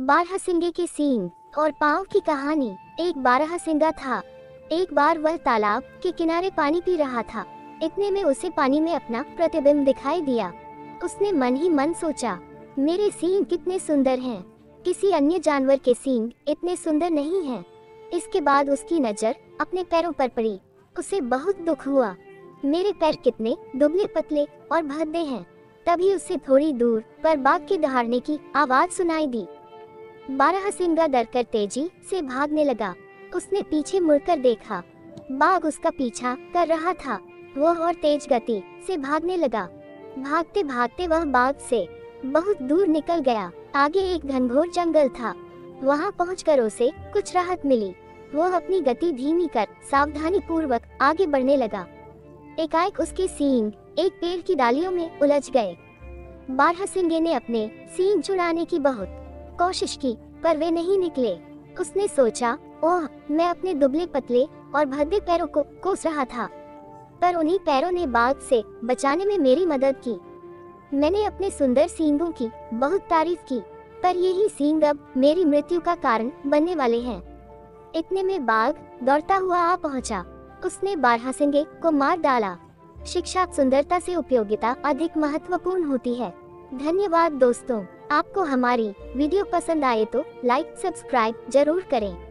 बारहसिंगे के सींग और पाँव की कहानी। एक बारहसिंगा था। एक बार वह तालाब के किनारे पानी पी रहा था। इतने में उसे पानी में अपना प्रतिबिंब दिखाई दिया। उसने मन ही मन सोचा, मेरे सींग कितने सुंदर हैं, किसी अन्य जानवर के सींग इतने सुंदर नहीं हैं। इसके बाद उसकी नज़र अपने पैरों पर पड़ी। उसे बहुत दुख हुआ, मेरे पैर कितने दुबले पतले और भद्दे हैं। तभी उसे थोड़ी दूर पर बाघ के दहाड़ने की आवाज़ सुनाई दी। बारहसिंगा डरकर तेजी से भागने लगा। उसने पीछे मुड़कर देखा, बाघ उसका पीछा कर रहा था। वह और तेज गति से भागने लगा। भागते भागते वह बाघ से बहुत दूर निकल गया। आगे एक घनघोर जंगल था। वहां पहुंचकर उसे कुछ राहत मिली। वह अपनी गति धीमी कर सावधानी पूर्वक आगे बढ़ने लगा। एकाएक उसके सींग एक पेड़ की डालियों में उलझ गए। बारहसिंगे ने अपने सींग छुड़ाने की बहुत कोशिश की, पर वे नहीं निकले। उसने सोचा, ओह, मैं अपने दुबले पतले और भद्दे पैरों को कोस रहा था, पर उन्हीं पैरों ने बाघ से बचाने में मेरी मदद की। मैंने अपने सुंदर सींगों की बहुत तारीफ की, पर यही सींग अब मेरी मृत्यु का कारण बनने वाले हैं। इतने में बाघ दौड़ता हुआ आ पहुंचा। उसने बारहसिंगे को मार डाला। शिक्षा सुंदरता से उपयोगिता अधिक महत्वपूर्ण होती है। धन्यवाद दोस्तों, आपको हमारी वीडियो पसंद आए तो लाइक सब्सक्राइब जरूर करें।